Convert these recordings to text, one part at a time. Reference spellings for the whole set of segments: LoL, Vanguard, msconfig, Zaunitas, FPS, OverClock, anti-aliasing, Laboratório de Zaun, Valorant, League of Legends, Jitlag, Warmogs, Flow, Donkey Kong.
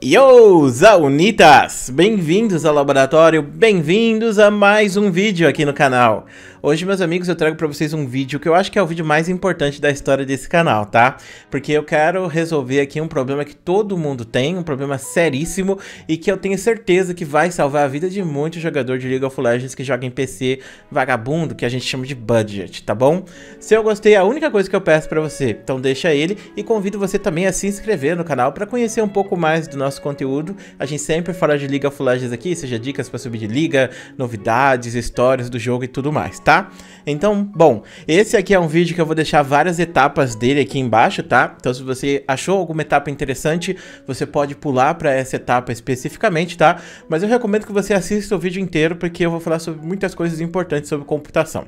Yo, Zaunitas! Bem-vindos ao laboratório, bem-vindos a mais um vídeo aqui no canal. Hoje, meus amigos, eu trago pra vocês um vídeo que eu acho que é o vídeo mais importante da história desse canal, tá? Porque eu quero resolver aqui um problema que todo mundo tem, um problema seríssimo e que eu tenho certeza que vai salvar a vida de muito jogador de League of Legends que joga em PC vagabundo, que a gente chama de budget, tá bom? Se eu gostei, a única coisa que eu peço pra você, então deixa ele e convido você também a se inscrever no canal pra conhecer um pouco mais do nosso conteúdo. A gente sempre fala de League of Legends aqui, seja dicas para subir de liga, novidades, histórias do jogo e tudo mais, tá? Então, bom, esse aqui é um vídeo que eu vou deixar várias etapas dele aqui embaixo, tá? Então se você achou alguma etapa interessante, você pode pular para essa etapa especificamente, tá? Mas eu recomendo que você assista o vídeo inteiro, porque eu vou falar sobre muitas coisas importantes sobre computação.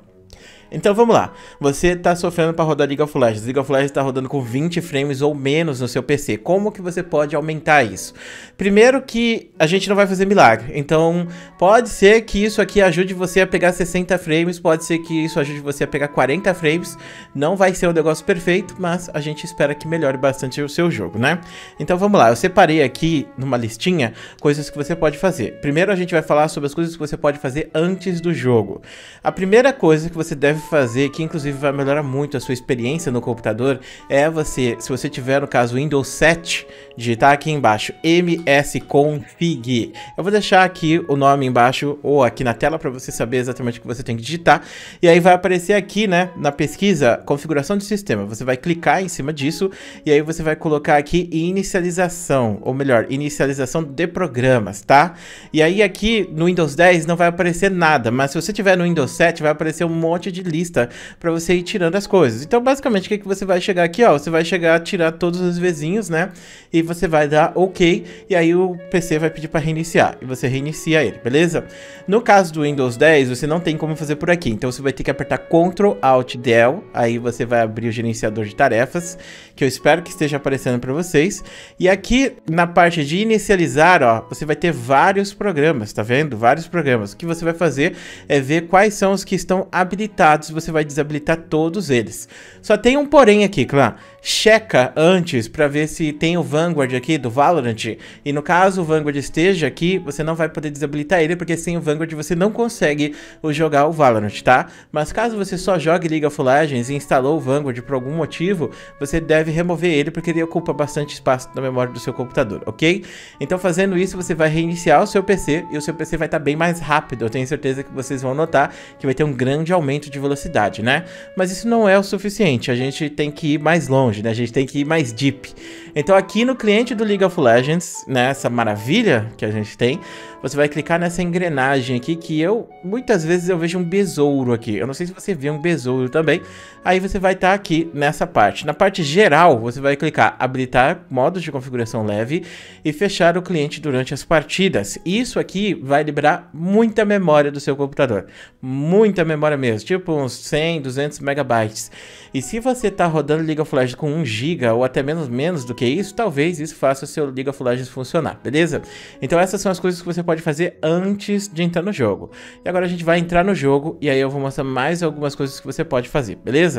Então vamos lá, você tá sofrendo para rodar League of Legends tá rodando com 20 frames ou menos no seu PC, como que você pode aumentar isso? Primeiro que a gente não vai fazer milagre, então pode ser que isso aqui ajude você a pegar 60 frames, pode ser que isso ajude você a pegar 40 frames, não vai ser um negócio perfeito, mas a gente espera que melhore bastante o seu jogo, né? Então vamos lá, eu separei aqui numa listinha coisas que você pode fazer. Primeiro a gente vai falar sobre as coisas que você pode fazer antes do jogo. A primeira coisa que você deve fazer, que inclusive vai melhorar muito a sua experiência no computador, é você, se você tiver no caso Windows 7, digitar aqui embaixo msconfig. Eu vou deixar aqui o nome embaixo ou aqui na tela para você saber exatamente o que você tem que digitar, e aí vai aparecer aqui, né, na pesquisa configuração de sistema, você vai clicar em cima disso e aí você vai colocar aqui inicialização, ou melhor, inicialização de programas, tá? E aí aqui no Windows 10 não vai aparecer nada, mas se você tiver no Windows 7 vai aparecer um monte de lista para você ir tirando as coisas. Então basicamente o que você vai chegar aqui, ó, você vai chegar a tirar todos os vizinhos, né, e você vai dar ok, e aí o PC vai pedir para reiniciar, e você reinicia ele, beleza? No caso do Windows 10, você não tem como fazer por aqui, então você vai ter que apertar Ctrl Alt Del, aí você vai abrir o gerenciador de tarefas, que eu espero que esteja aparecendo para vocês, e aqui na parte de inicializar, ó, você vai ter vários programas, tá vendo? Vários programas. O que você vai fazer é ver quais são os que estão habilitados, você vai desabilitar todos eles. Só tem um porém aqui, clã. Checa antes para ver se tem o Vanguard aqui do Valorant, e no caso o Vanguard esteja aqui, você não vai poder desabilitar ele, porque sem o Vanguard você não consegue jogar o Valorant, tá? Mas caso você só jogue League of Legends e instalou o Vanguard por algum motivo, você deve remover ele, porque ele ocupa bastante espaço na memória do seu computador, ok? Então fazendo isso, você vai reiniciar o seu PC e o seu PC vai estar bem mais rápido. Eu tenho certeza que vocês vão notar que vai ter um grande aumento de velocidade, né? Mas isso não é o suficiente, a gente tem que ir mais longe, né? A gente tem que ir mais deep. Então aqui no cliente do League of Legends, nessa maravilha que a gente tem, você vai clicar nessa engrenagem aqui, que eu, muitas vezes eu vejo um besouro aqui. Eu não sei se você vê um besouro também. Aí você vai estar aqui nessa parte. Na parte geral, você vai clicar habilitar modos de configuração leve e fechar o cliente durante as partidas. Isso aqui vai liberar muita memória do seu computador. Muita memória mesmo, tipo uns 100, 200 megabytes. E se você está rodando League of Legends com 1 GB ou até menos do que isso, talvez isso faça o seu League of Legends funcionar, beleza? Então essas são as coisas que você pode fazer antes de entrar no jogo. E agora a gente vai entrar no jogo e aí eu vou mostrar mais algumas coisas que você pode fazer, beleza?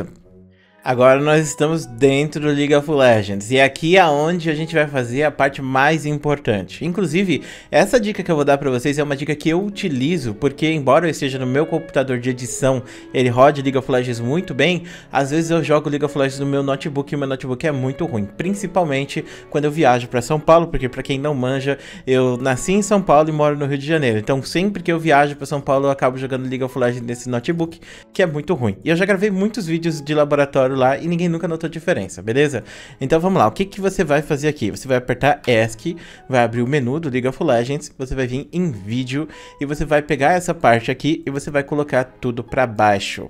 Agora nós estamos dentro do League of Legends, e aqui é onde a gente vai fazer a parte mais importante. Inclusive, essa dica que eu vou dar para vocês é uma dica que eu utilizo, porque embora eu esteja no meu computador de edição, ele rode League of Legends muito bem, às vezes eu jogo League of Legends no meu notebook, e meu notebook é muito ruim, principalmente quando eu viajo para São Paulo, porque para quem não manja, eu nasci em São Paulo e moro no Rio de Janeiro, então sempre que eu viajo para São Paulo, eu acabo jogando League of Legends nesse notebook, que é muito ruim. E eu já gravei muitos vídeos de laboratório lá e ninguém nunca notou a diferença, beleza? Então vamos lá, o que você vai fazer aqui? Você vai apertar ESC, vai abrir o menu do League of Legends, você vai vir em vídeo e você vai pegar essa parte aqui e você vai colocar tudo pra baixo.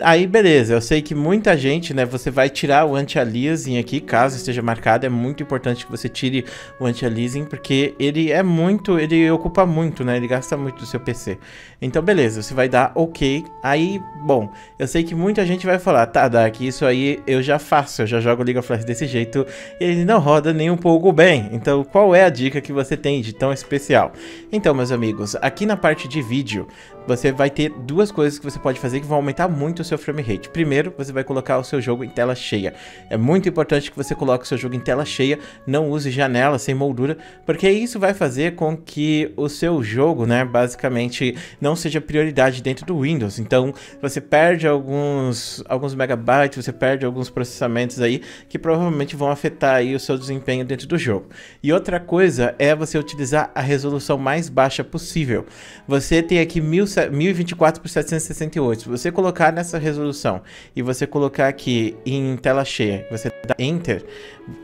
Aí beleza, eu sei que muita gente, né, você vai tirar o anti-aliasing aqui, caso esteja marcado, é muito importante que você tire o anti-aliasing, porque ele é muito, ele ocupa muito, né, ele gasta muito do seu PC. Então beleza, você vai dar ok, aí, bom, eu sei que muita gente vai falar, tá, Dark, isso aí eu já faço, eu já jogo League of Legends desse jeito, e ele não roda nem um pouco bem, então qual é a dica que você tem de tão especial? Então, meus amigos, aqui na parte de vídeo, você vai ter duas coisas que você pode fazer que vão aumentar muito o seu frame rate. Primeiro, você vai colocar o seu jogo em tela cheia. É muito importante que você coloque o seu jogo em tela cheia, não use janela sem moldura, porque isso vai fazer com que o seu jogo, né, basicamente não seja prioridade dentro do Windows. Então, você perde alguns megabytes, você perde alguns processamentos aí que provavelmente vão afetar aí o seu desempenho dentro do jogo. E outra coisa é você utilizar a resolução mais baixa possível. Você tem aqui 1024 por 768. Se você colocar nessa resolução e você colocar aqui em tela cheia, você dá Enter,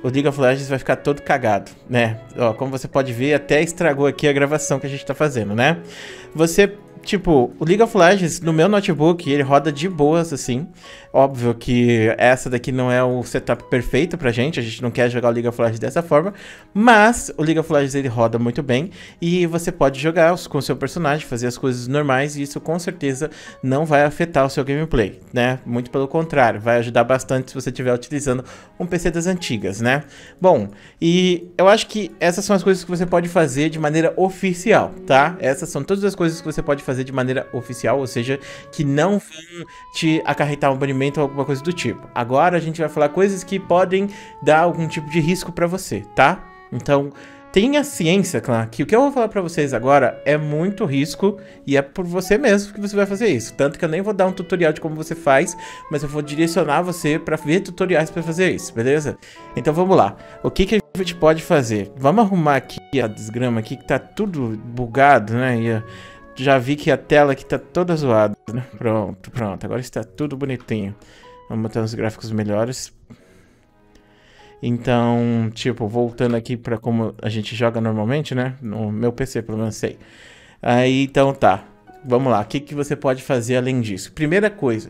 o League of Legends vai ficar todo cagado, né? Ó, como você pode ver, até estragou aqui a gravação que a gente tá fazendo, né? Você... Tipo, o League of Legends, no meu notebook, ele roda de boas, assim. Óbvio que essa daqui não é o setup perfeito pra gente, a gente não quer jogar o League of Legends dessa forma. Mas o League of Legends, ele roda muito bem e você pode jogar com o seu personagem, fazer as coisas normais, e isso com certeza não vai afetar o seu gameplay, né? Muito pelo contrário, vai ajudar bastante se você estiver utilizando um PC das antigas, né? Bom, e eu acho que essas são as coisas que você pode fazer de maneira oficial, tá? Essas são todas as coisas que você pode fazer de maneira oficial, ou seja, que não vão te acarretar um banimento ou alguma coisa do tipo. Agora a gente vai falar coisas que podem dar algum tipo de risco pra você, tá? Então, tenha ciência, clã, que o que eu vou falar pra vocês agora é muito risco e é por você mesmo que você vai fazer isso. Tanto que eu nem vou dar um tutorial de como você faz, mas eu vou direcionar você pra ver tutoriais pra fazer isso, beleza? Então vamos lá. O que que a gente pode fazer? Vamos arrumar aqui a desgrama aqui que tá tudo bugado, né? Já vi que a tela aqui tá toda zoada, né? Pronto, pronto. Agora está tudo bonitinho. Vamos botar uns gráficos melhores. Então, tipo, voltando aqui pra como a gente joga normalmente, né? No meu PC, pelo menos sei. Aí, então tá. Vamos lá. O que que você pode fazer além disso? Primeira coisa...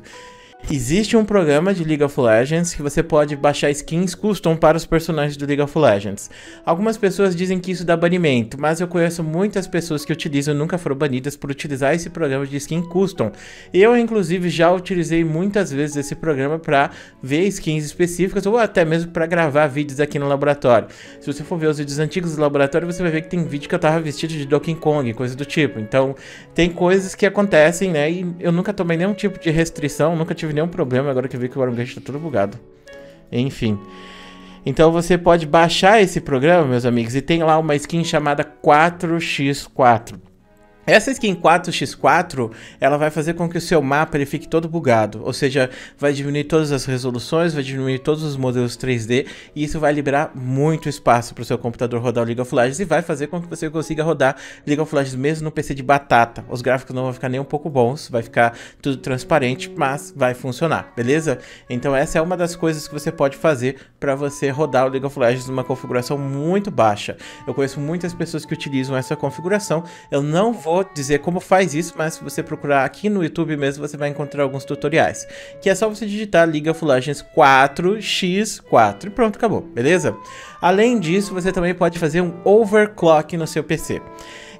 Existe um programa de League of Legends que você pode baixar skins custom para os personagens do League of Legends. Algumas pessoas dizem que isso dá banimento, mas eu conheço muitas pessoas que utilizam e nunca foram banidas por utilizar esse programa de skin custom. Eu, inclusive, já utilizei muitas vezes esse programa para ver skins específicas ou até mesmo para gravar vídeos aqui no laboratório. Se você for ver os vídeos antigos do laboratório, você vai ver que tem vídeo que eu tava vestido de Donkey Kong, coisa do tipo. Então, tem coisas que acontecem, né? E eu nunca tomei nenhum tipo de restrição, nunca tive nenhum problema, agora que eu vi que o Warmogs tá todo bugado. Enfim. Então você pode baixar esse programa, meus amigos, e tem lá uma skin chamada 4x4. Essa skin 4x4, ela vai fazer com que o seu mapa ele fique todo bugado, ou seja, vai diminuir todas as resoluções, vai diminuir todos os modelos 3D, e isso vai liberar muito espaço para o seu computador rodar o League of Legends e vai fazer com que você consiga rodar League of Legends mesmo no PC de batata. Os gráficos não vão ficar nem um pouco bons, vai ficar tudo transparente, mas vai funcionar, beleza? Então essa é uma das coisas que você pode fazer para você rodar o League of Legends numa configuração muito baixa. Eu conheço muitas pessoas que utilizam essa configuração, eu não vou dizer como faz isso, mas se você procurar aqui no YouTube mesmo, você vai encontrar alguns tutoriais, que é só você digitar League of Legends 4x4 e pronto, acabou, beleza? Além disso, você também pode fazer um overclock no seu PC.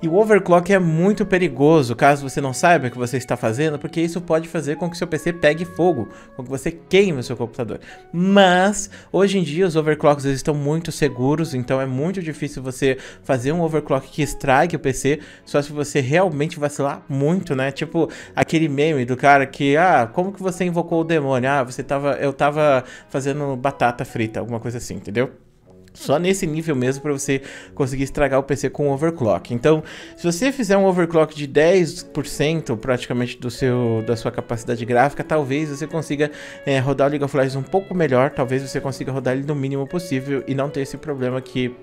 E o overclock é muito perigoso, caso você não saiba o que você está fazendo, porque isso pode fazer com que seu PC pegue fogo, com que você queime o seu computador. Mas, hoje em dia, os overclocks eles estão muito seguros, então é muito difícil você fazer um overclock que estrague o PC, só se você realmente vacilar muito, né? Tipo, aquele meme do cara que, ah, como que você invocou o demônio? Ah, eu tava fazendo batata frita, alguma coisa assim, entendeu? Só nesse nível mesmo para você conseguir estragar o PC com overclock. Então, se você fizer um overclock de 10% praticamente da sua capacidade gráfica, talvez você consiga rodar o League of Legends um pouco melhor, talvez você consiga rodar ele no mínimo possível e não ter esse problema que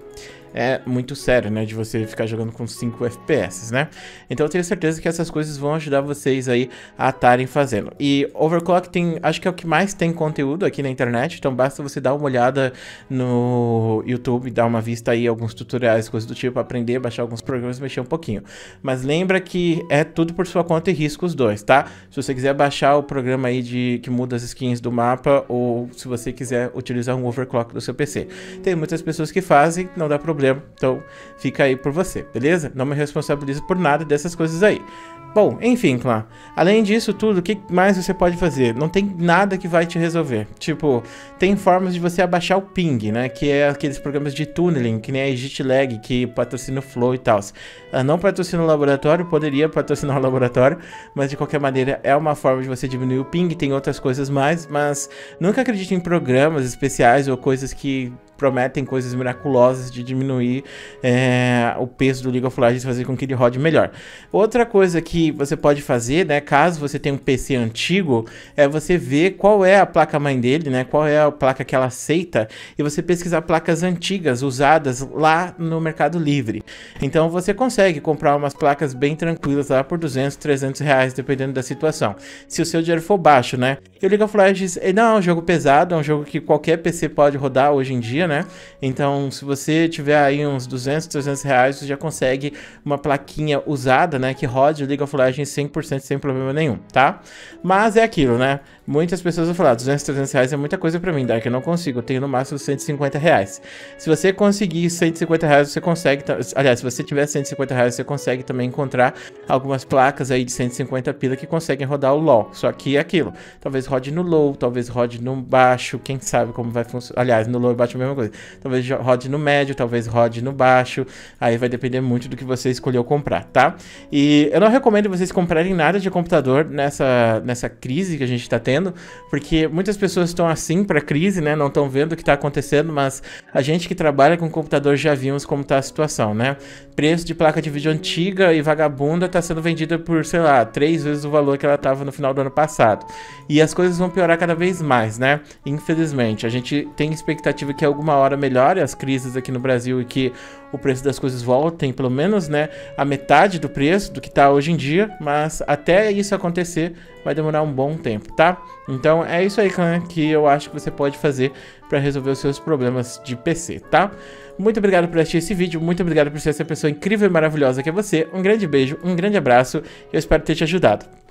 é muito sério, né, de você ficar jogando com 5 FPS, né? Então eu tenho certeza que essas coisas vão ajudar vocês aí a estarem fazendo. E Overclock tem, acho que é o que mais tem conteúdo aqui na internet, então basta você dar uma olhada no YouTube, dar uma vista aí, alguns tutoriais, coisas do tipo, aprender, baixar alguns programas, mexer um pouquinho. Mas lembra que é tudo por sua conta e risco os dois, tá? Se você quiser baixar o programa aí que muda as skins do mapa, ou se você quiser utilizar um Overclock do seu PC. Tem muitas pessoas que fazem, não não dá problema. Então fica aí por você, beleza? Não me responsabilizo por nada dessas coisas aí. Bom, enfim, clã. Além disso tudo, o que mais você pode fazer? Não tem nada que vai te resolver. Tipo, tem formas de você abaixar o ping, né? Que é aqueles programas de tunneling, que nem a Jitlag, que patrocina o Flow e tal. Não patrocina o laboratório, poderia patrocinar o laboratório, mas de qualquer maneira é uma forma de você diminuir o ping, tem outras coisas mais, mas nunca acredite em programas especiais ou coisas que prometem coisas miraculosas de diminuir o peso do League of Legends, fazer com que ele rode melhor. Outra coisa que você pode fazer, né, caso você tenha um PC antigo, é você ver qual é a placa-mãe dele, né, qual é a placa que ela aceita, e você pesquisar placas antigas, usadas lá no Mercado Livre. Então você consegue comprar umas placas bem tranquilas lá por 200, 300 reais, dependendo da situação, se o seu dinheiro for baixo, né. E o League of Legends não é um jogo pesado, é um jogo que qualquer PC pode rodar hoje em dia, né? Então, se você tiver aí uns 200, 300 reais, você já consegue uma plaquinha usada, né? Que rode o League of Legends 100% sem problema nenhum, tá? Mas é aquilo, né? Muitas pessoas vão falar, 200, 300 reais é muita coisa pra mim, Dark, eu não consigo, eu tenho no máximo 150 reais. Se você conseguir 150 reais, você consegue... Aliás, se você tiver 150 reais, você consegue também encontrar algumas placas aí de 150 pila que conseguem rodar o LoL. Só que é aquilo, talvez rode no low, talvez rode no baixo, quem sabe como vai funcionar. Aliás, no low e baixo é a mesma coisa. Talvez rode no médio, talvez rode no baixo, aí vai depender muito do que você escolheu comprar, tá? E eu não recomendo vocês comprarem nada de computador nessa crise que a gente tá tendo, porque muitas pessoas estão assim pra crise, né? Não estão vendo o que tá acontecendo, mas a gente que trabalha com computador já vimos como tá a situação, né? Preço de placa de vídeo antiga e vagabunda tá sendo vendida por, sei lá, 3 vezes o valor que ela tava no final do ano passado. E as coisas vão piorar cada vez mais, né? Infelizmente, a gente tem expectativa que alguma hora melhore as crises aqui no Brasil e que o preço das coisas voltem, pelo menos, né, a metade do preço do que tá hoje em dia, mas até isso acontecer vai demorar um bom tempo, tá? Então é isso aí, clã, que eu acho que você pode fazer para resolver os seus problemas de PC, tá? Muito obrigado por assistir esse vídeo, muito obrigado por ser essa pessoa incrível e maravilhosa que é você, um grande beijo, um grande abraço, eu espero ter te ajudado.